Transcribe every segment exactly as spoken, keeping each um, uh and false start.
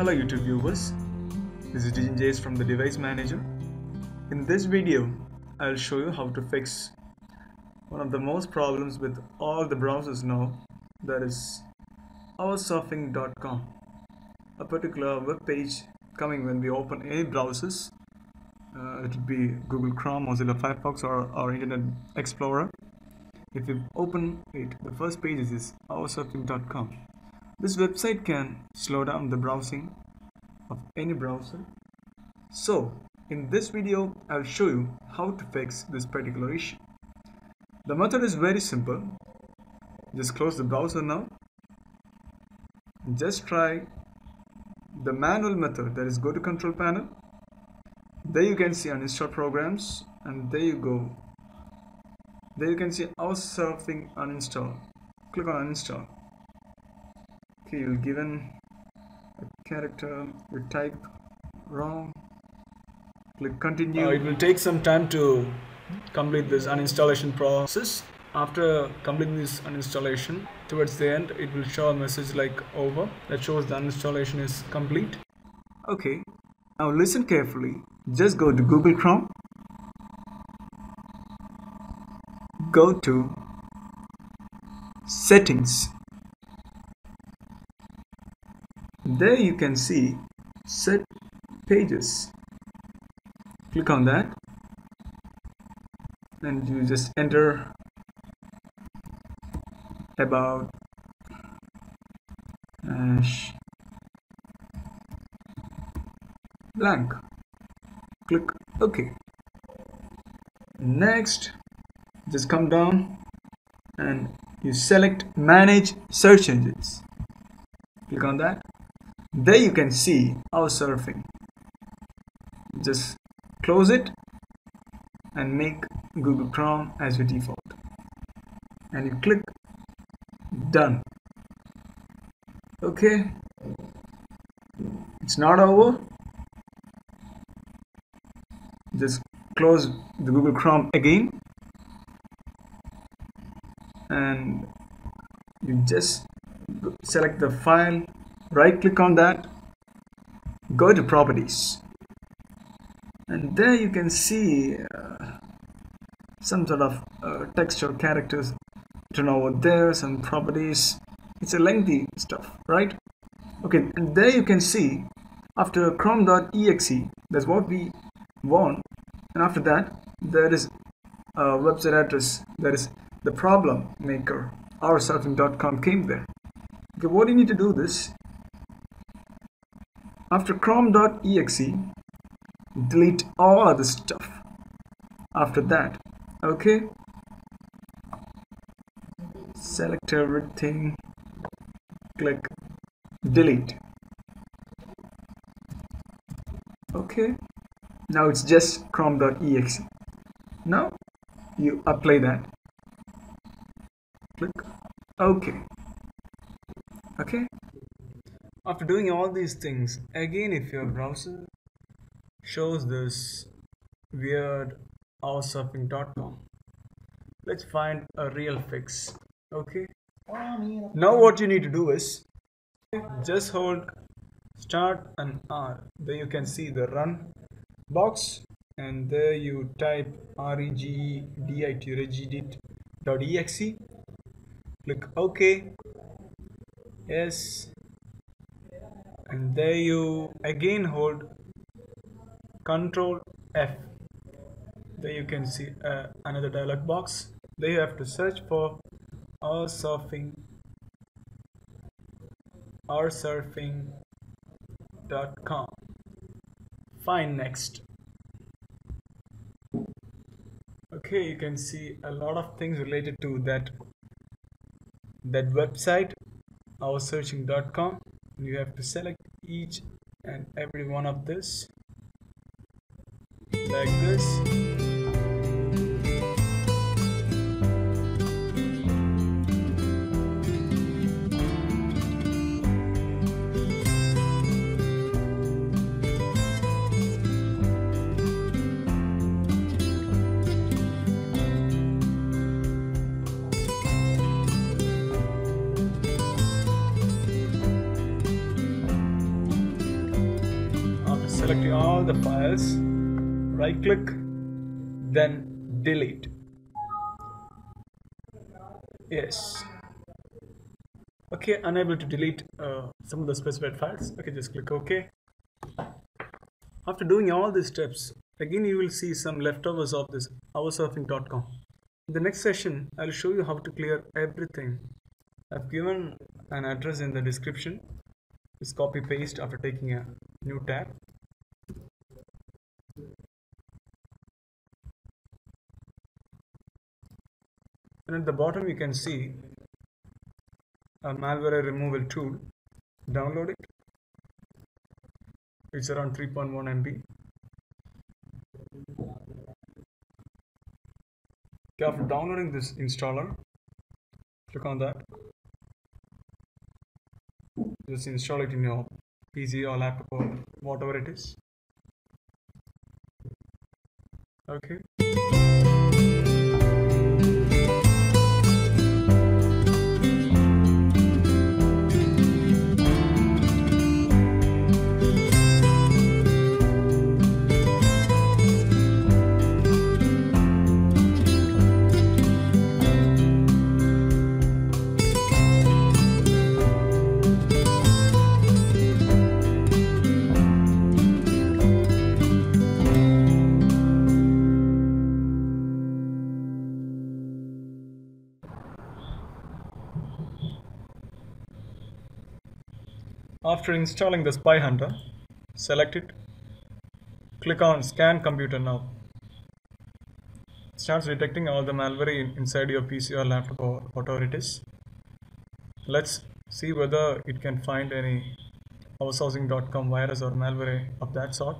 Hello YouTube viewers, this is D J Js from the Device Manager. In this video, I'll show you how to fix one of the most problems with all the browsers now, that is Oursurfing dot com, a particular web page coming when we open any browsers. Uh, it would be Google Chrome, Mozilla Firefox or, or Internet Explorer. If you open it, the first page is Oursurfing dot com. This website can slow down the browsing of any browser. So in this video, I'll show you how to fix this particular issue. The method is very simple. Just close the browser now. Just try the manual method, that is go to control panel. There you can see uninstall programs, and there you go. There you can see Oursurfing uninstall. Click on uninstall. You're given a character, you type wrong, click continue. Uh, it will take some time to complete this uninstallation process. After completing this uninstallation, towards the end it will show a message like over, that shows the uninstallation is complete. Okay, now listen carefully. Just go to Google Chrome, go to settings. There you can see set pages. Click on that and you just enter about hash blank. Click OK. Next, just come down and you select manage search engines. Click on that. There you can see Oursurfing. Just close it and make Google Chrome as your default. And you click done. Okay, it's not over. Just close the Google Chrome again and you just select the file. Right click on that, go to properties, and there you can see uh, some sort of uh, text or characters turn over there, some properties. It's a lengthy stuff, right? Okay, and there you can see after chrome dot E X E, that's what we want, and after that there is a website address, that is the problem maker. Oursurfing dot com came there. Okay, what do you need to do this? After chrome dot E X E, delete all other stuff after that. Okay, select everything, click delete. Okay, now it's just chrome dot E X E. Now you apply that, click OK. Okay, after doing all these things, again if your browser shows this weird Oursurfing dot com, let's find a real fix. Okay, now what you need to do is just hold start and R. There you can see the run box, and there you type regdit.exe, click OK, yes. And there you again hold control F. There you can see uh, another dialog box. There you have to search for Oursurfing, Oursurfing dot com. Find next. Okay, you can see a lot of things related to that that website, Oursurfing dot com. You have to select each and every one of this like this. see all the files, right click, then delete. Yes. Okay, unable to delete uh, some of the specified files. Okay, just click OK. After doing all these steps, again you will see some leftovers of this Oursurfing dot com. In the next session, I will show you how to clear everything. I have given an address in the description. Just copy paste after taking a new tab. And at the bottom you can see a malware removal tool. Download it. It's around three point one M B. Okay, after downloading this installer, click on that. Just install it in your P C or laptop or whatever it is. Okay. After installing the Spy Hunter, select it, click on Scan Computer Now. It starts detecting all the malware inside your P C or laptop or whatever it is. Let's see whether it can find any Oursurfing dot com virus or malware of that sort.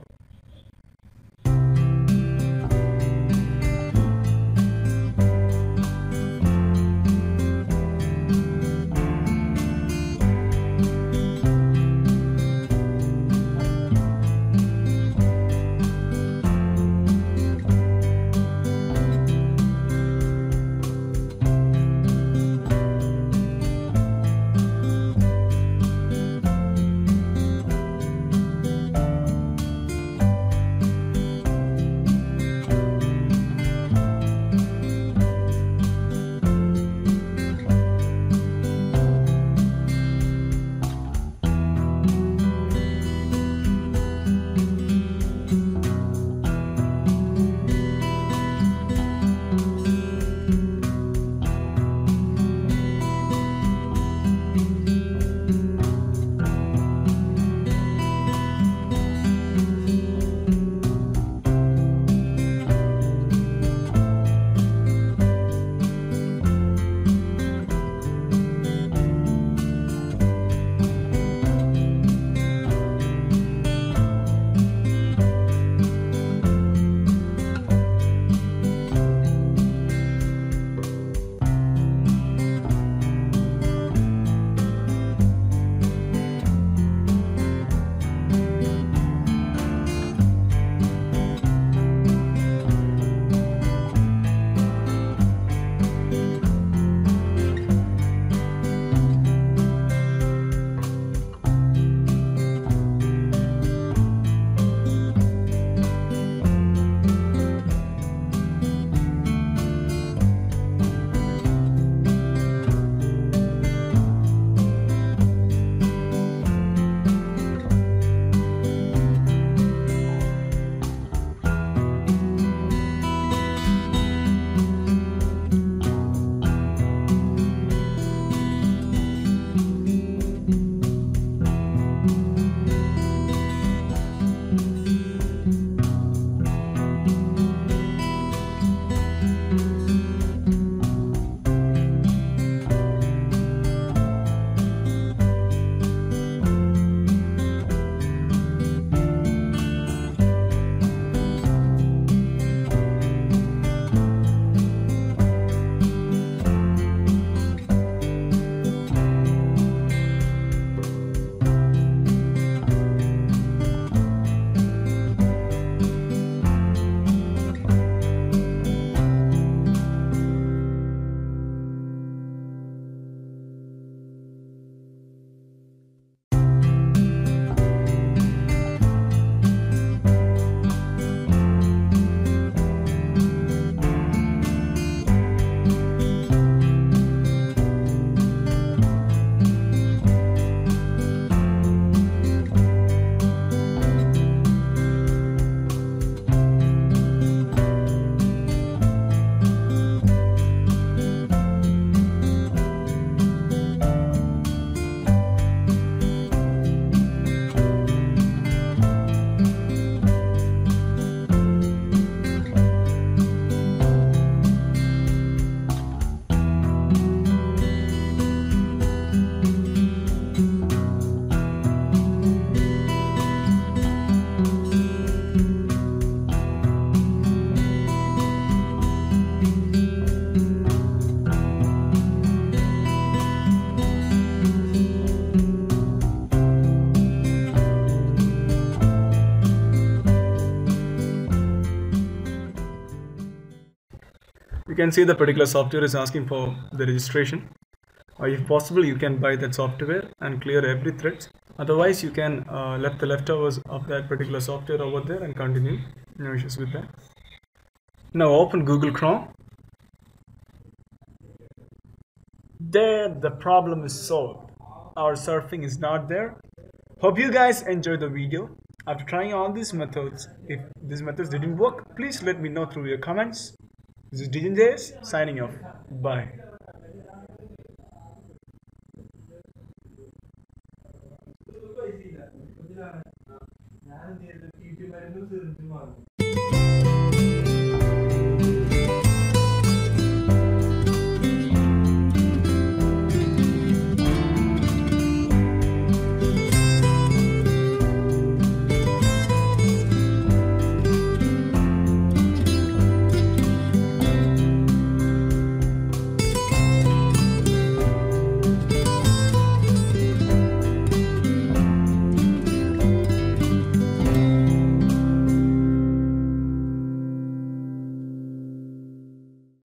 you can see the particular software is asking for the registration. Uh, if possible, you can buy that software and clear every thread. Otherwise, you can uh, let the leftovers of that particular software over there and continue. No issues with that. Now open Google Chrome. There, the problem is solved. Our surfing is not there. Hope you guys enjoyed the video. After trying all these methods, if these methods didn't work, please let me know through your comments. This is D J Js signing off. Bye.